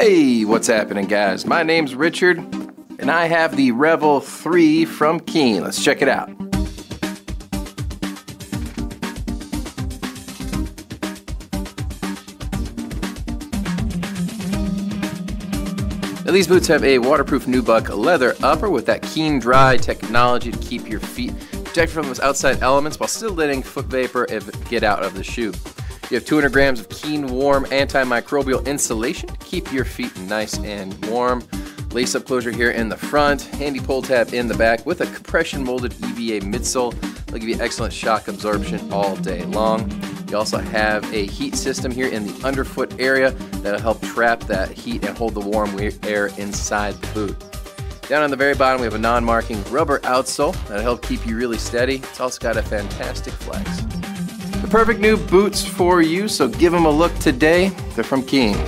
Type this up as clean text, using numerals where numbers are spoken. Hey, what's happening, guys? My name's Richard, and I have the Revel 3 from Keen. Let's check it out. Now, these boots have a waterproof Nubuck leather upper with that Keen Dry technology to keep your feet protected from those outside elements while still letting foot vapor get out of the shoe. You have 200 grams of Keen Warm antimicrobial insulation to keep your feet nice and warm. Lace-up closure here in the front, handy pull tab in the back with a compression-molded EVA midsole. They'll give you excellent shock absorption all day long. You also have a heat system here in the underfoot area that'll help trap that heat and hold the warm air inside the boot. Down on the very bottom, we have a non-marking rubber outsole that'll help keep you really steady. It's also got a fantastic flex. The perfect new boots for you, so give them a look today. They're from Keen.